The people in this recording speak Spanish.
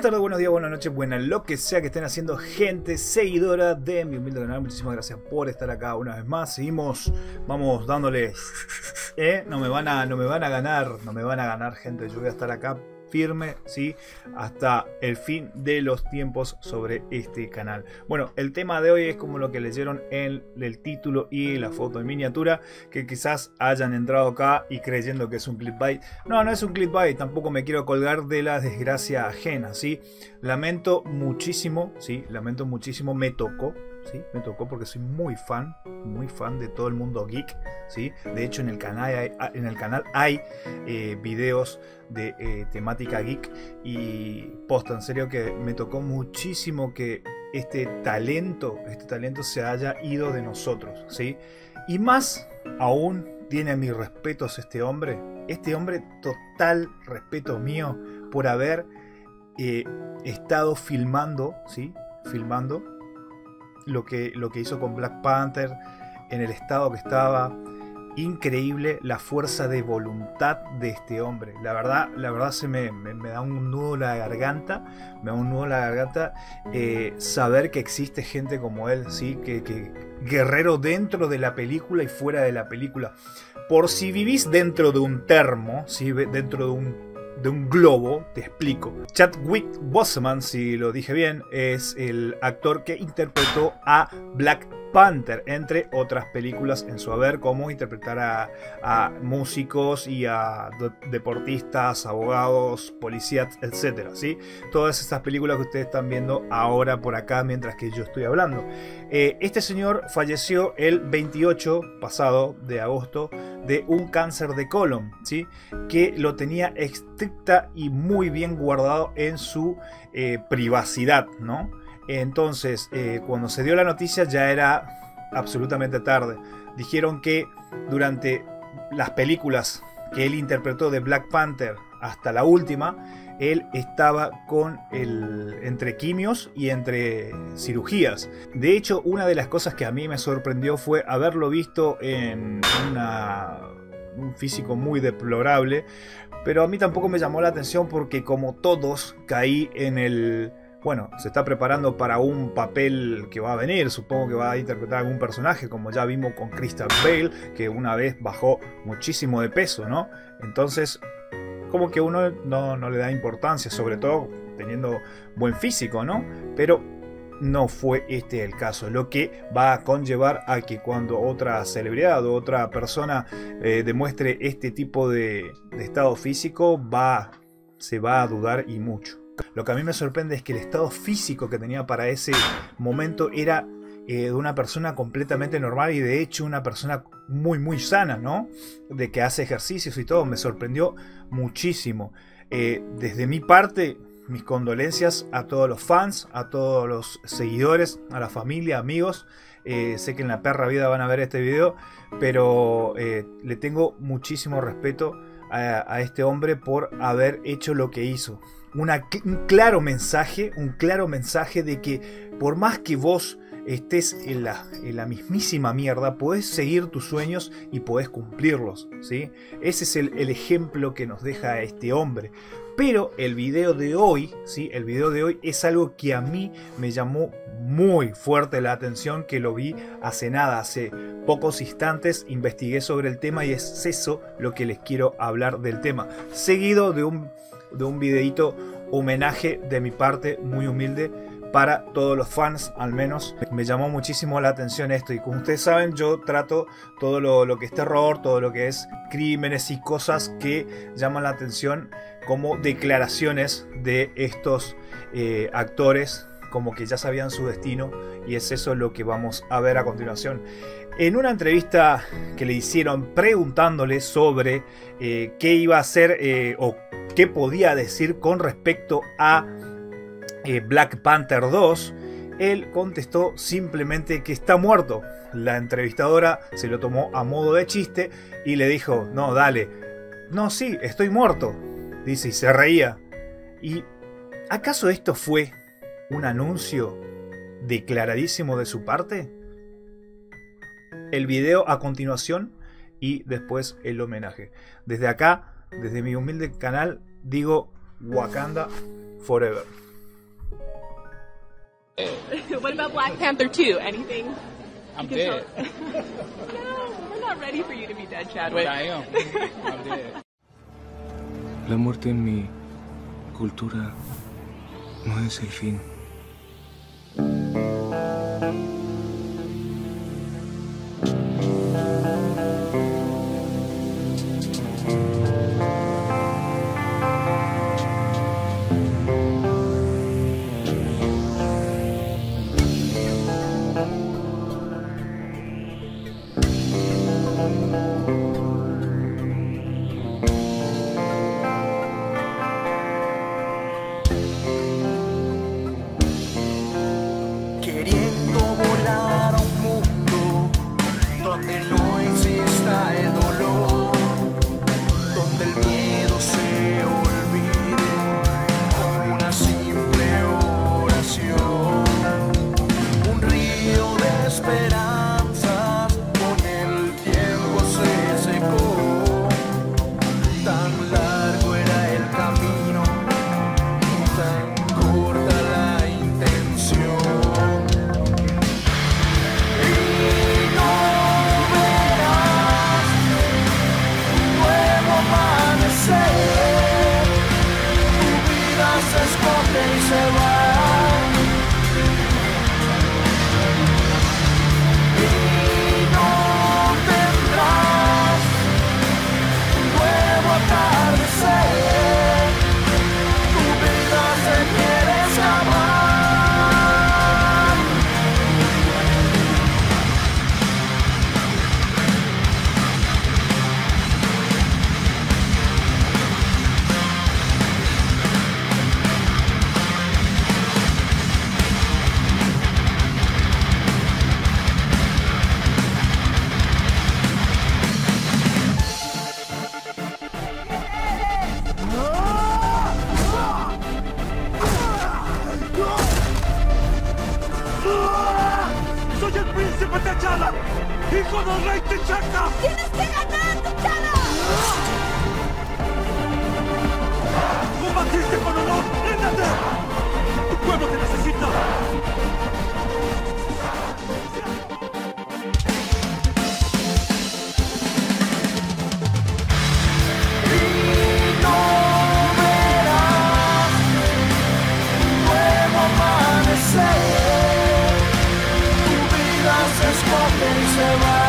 Buenas tardes, buenos días, buenas noches, buenas, lo que sea que estén haciendo, gente seguidora de mi humilde canal. Muchísimas gracias por estar acá una vez más. Seguimos, vamos dándole. No me van a ganar, gente. Yo voy a estar acá firme, ¿sí? Hasta el fin de los tiempos sobre este canal. Bueno, el tema de hoy es como lo que leyeron en el título y la foto en miniatura, que quizás hayan entrado acá y creyendo que es un clickbait. No, no es un clickbait, tampoco me quiero colgar de la desgracia ajena, ¿sí? Lamento muchísimo, ¿sí? Lamento muchísimo, me tocó. ¿Sí? Me tocó porque soy muy fan de todo el mundo geek, ¿sí? De hecho, en el canal hay videos de temática geek y posta, en serio que me tocó muchísimo que este talento se haya ido de nosotros, ¿sí? Y más aún tiene mis respetos este hombre, total respeto mío por haber estado filmando, ¿sí? Filmando lo que hizo con Black Panther, en el estado que estaba. Increíble la fuerza de voluntad de este hombre. La verdad me da un nudo en la garganta, saber que existe gente como él, ¿sí? que guerrero dentro de la película y fuera de la película. Por si vivís dentro de un termo, ¿sí? Dentro de un globo, te explico. Chadwick Boseman, si lo dije bien, es el actor que interpretó a Black Panther, entre otras películas en su haber, como interpretar a músicos y a deportistas, abogados, policías, etcétera, ¿sí? Todas estas películas que ustedes están viendo ahora por acá mientras que yo estoy hablando. Este señor falleció el 28 pasado de agosto de un cáncer de colon, ¿sí? Que lo tenía estricta y muy bien guardado en su privacidad, ¿no? Entonces, cuando se dio la noticia ya era absolutamente tarde. Dijeron que durante las películas que él interpretó de Black Panther hasta la última, él estaba entre quimios y entre cirugías. De hecho, una de las cosas que a mí me sorprendió fue haberlo visto en un físico muy deplorable. Pero a mí tampoco me llamó la atención porque, como todos, caí en el... Bueno, se está preparando para un papel que va a venir, supongo que va a interpretar algún personaje, como ya vimos con Kristen Bell, que una vez bajó muchísimo de peso, ¿no? Entonces, como que uno no le da importancia, sobre todo teniendo buen físico, ¿no? Pero no fue este el caso, lo que va a conllevar a que cuando otra celebridad o otra persona demuestre este tipo de estado físico, se va a dudar y mucho. Lo que a mí me sorprende es que el estado físico que tenía para ese momento era de una persona completamente normal y de hecho una persona muy muy sana, ¿no? De que hace ejercicios y todo, me sorprendió muchísimo. Desde mi parte, mis condolencias a todos los fans, a todos los seguidores, a la familia, amigos. Sé que en la perra vida van a ver este video, pero le tengo muchísimo respeto a este hombre por haber hecho lo que hizo. Un claro mensaje de que por más que vos estés en la mismísima mierda, podés seguir tus sueños y podés cumplirlos, ¿sí? Ese es el ejemplo que nos deja este hombre. Pero el video de hoy, ¿sí? El video de hoy es algo que a mí me llamó muy fuerte la atención, que lo vi hace nada, hace pocos instantes, investigué sobre el tema y es eso lo que les quiero hablar del tema. Seguido de un videito homenaje de mi parte, muy humilde, para todos los fans al menos. Me llamó muchísimo la atención esto y como ustedes saben yo trato todo lo que es terror, todo lo que es crímenes y cosas que llaman la atención como declaraciones de estos actores, como que ya sabían su destino, y es eso lo que vamos a ver a continuación. En una entrevista que le hicieron preguntándole sobre qué iba a hacer o qué podía decir con respecto a Black Panther 2, él contestó simplemente que está muerto. La entrevistadora se lo tomó a modo de chiste y le dijo: no, dale, no, sí, estoy muerto, dice, y se reía. ¿Y acaso esto fue un anuncio declaradísimo de su parte? El video a continuación y después el homenaje. Desde acá, desde mi humilde canal, digo Wakanda Forever. What about Black Panther 2? Anything? I'm dead. No, we're not ready for you to be dead, Chadwick. But I am. I'm dead. La muerte en mi cultura no es el fin. Say, tu vida se esconde y se va.